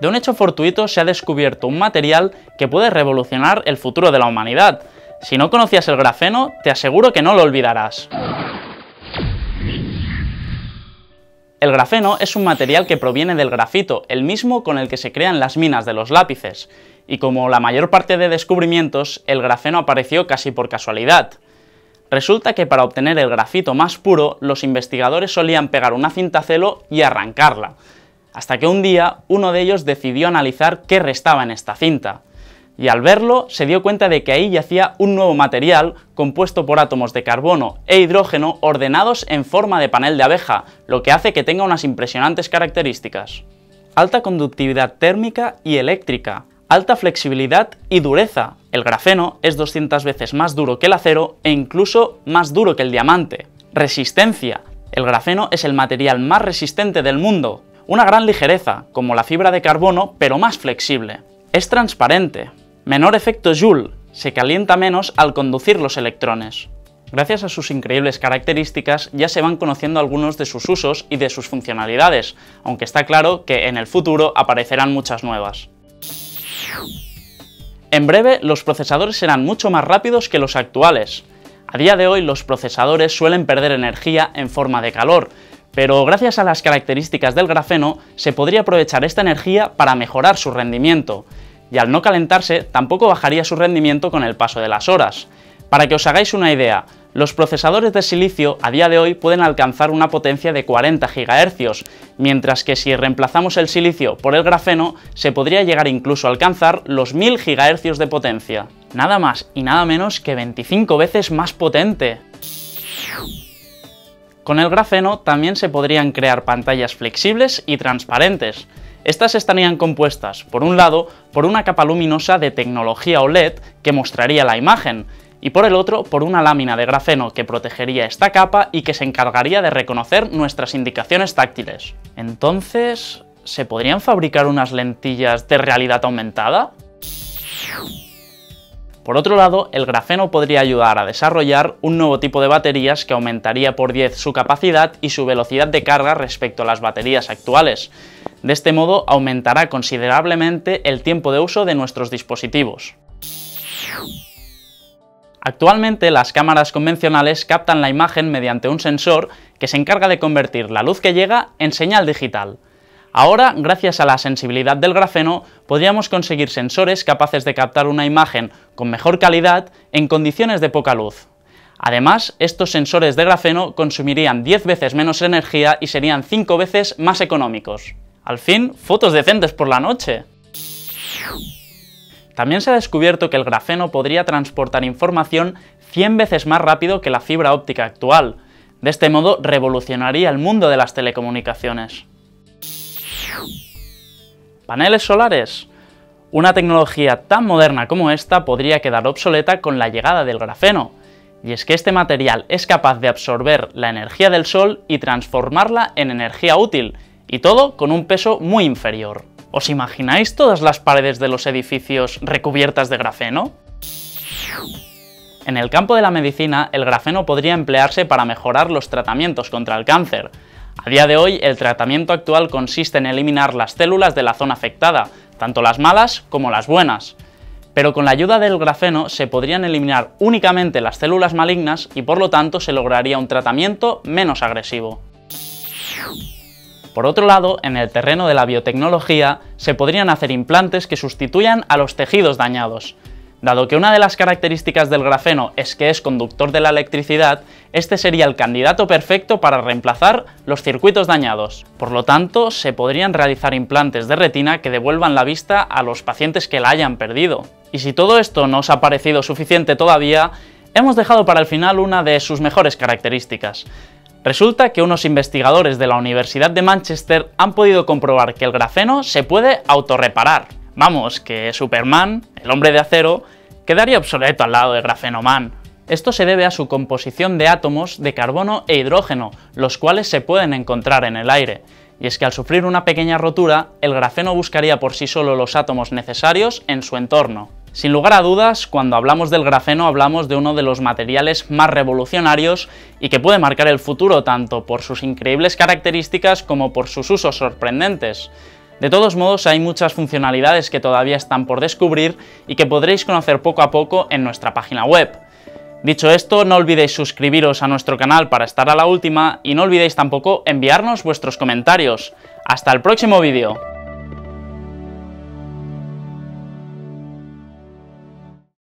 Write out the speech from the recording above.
De un hecho fortuito se ha descubierto un material que puede revolucionar el futuro de la humanidad. Si no conocías el grafeno, te aseguro que no lo olvidarás. El grafeno es un material que proviene del grafito, el mismo con el que se crean las minas de los lápices. Y como la mayor parte de descubrimientos, el grafeno apareció casi por casualidad. Resulta que para obtener el grafito más puro, los investigadores solían pegar una cinta celo y arrancarla. Hasta que un día, uno de ellos decidió analizar qué restaba en esta cinta. Y al verlo, se dio cuenta de que ahí yacía un nuevo material compuesto por átomos de carbono e hidrógeno ordenados en forma de panel de abeja, lo que hace que tenga unas impresionantes características. Alta conductividad térmica y eléctrica, alta flexibilidad y dureza. El grafeno es 200 veces más duro que el acero e incluso más duro que el diamante. Resistencia. El grafeno es el material más resistente del mundo. Una gran ligereza, como la fibra de carbono, pero más flexible. Es transparente. Menor efecto Joule, se calienta menos al conducir los electrones. Gracias a sus increíbles características ya se van conociendo algunos de sus usos y de sus funcionalidades, aunque está claro que en el futuro aparecerán muchas nuevas. En breve, los procesadores serán mucho más rápidos que los actuales. A día de hoy los procesadores suelen perder energía en forma de calor, pero gracias a las características del grafeno se podría aprovechar esta energía para mejorar su rendimiento. Y al no calentarse, tampoco bajaría su rendimiento con el paso de las horas. Para que os hagáis una idea, los procesadores de silicio a día de hoy pueden alcanzar una potencia de 40 GHz, mientras que si reemplazamos el silicio por el grafeno, se podría llegar incluso a alcanzar los 1000 GHz de potencia. Nada más y nada menos que 25 veces más potente. Con el grafeno también se podrían crear pantallas flexibles y transparentes. Estas estarían compuestas, por un lado, por una capa luminosa de tecnología OLED que mostraría la imagen, y por el otro, por una lámina de grafeno que protegería esta capa y que se encargaría de reconocer nuestras indicaciones táctiles. Entonces, ¿se podrían fabricar unas lentillas de realidad aumentada? Por otro lado, el grafeno podría ayudar a desarrollar un nuevo tipo de baterías que aumentaría por 10 su capacidad y su velocidad de carga respecto a las baterías actuales. De este modo, aumentará considerablemente el tiempo de uso de nuestros dispositivos. Actualmente, las cámaras convencionales captan la imagen mediante un sensor que se encarga de convertir la luz que llega en señal digital. Ahora, gracias a la sensibilidad del grafeno, podríamos conseguir sensores capaces de captar una imagen con mejor calidad en condiciones de poca luz. Además, estos sensores de grafeno consumirían 10 veces menos energía y serían 5 veces más económicos. Al fin, fotos decentes por la noche. También se ha descubierto que el grafeno podría transportar información 100 veces más rápido que la fibra óptica actual. De este modo, revolucionaría el mundo de las telecomunicaciones. Paneles solares. Una tecnología tan moderna como esta podría quedar obsoleta con la llegada del grafeno. Y es que este material es capaz de absorber la energía del sol y transformarla en energía útil. Y todo con un peso muy inferior. ¿Os imagináis todas las paredes de los edificios recubiertas de grafeno? En el campo de la medicina, el grafeno podría emplearse para mejorar los tratamientos contra el cáncer. A día de hoy, el tratamiento actual consiste en eliminar las células de la zona afectada, tanto las malas como las buenas. Pero con la ayuda del grafeno se podrían eliminar únicamente las células malignas y por lo tanto se lograría un tratamiento menos agresivo. Por otro lado, en el terreno de la biotecnología, se podrían hacer implantes que sustituyan a los tejidos dañados. Dado que una de las características del grafeno es que es conductor de la electricidad, este sería el candidato perfecto para reemplazar los circuitos dañados. Por lo tanto, se podrían realizar implantes de retina que devuelvan la vista a los pacientes que la hayan perdido. Y si todo esto no os ha parecido suficiente todavía, hemos dejado para el final una de sus mejores características. Resulta que unos investigadores de la Universidad de Manchester han podido comprobar que el grafeno se puede autorreparar. Vamos, que Superman, el hombre de acero, quedaría obsoleto al lado de Grafenoman. Esto se debe a su composición de átomos de carbono e hidrógeno, los cuales se pueden encontrar en el aire. Y es que al sufrir una pequeña rotura, el grafeno buscaría por sí solo los átomos necesarios en su entorno. Sin lugar a dudas, cuando hablamos del grafeno hablamos de uno de los materiales más revolucionarios y que puede marcar el futuro tanto por sus increíbles características como por sus usos sorprendentes. De todos modos, hay muchas funcionalidades que todavía están por descubrir y que podréis conocer poco a poco en nuestra página web. Dicho esto, no olvidéis suscribiros a nuestro canal para estar a la última y no olvidéis tampoco enviarnos vuestros comentarios. ¡Hasta el próximo vídeo!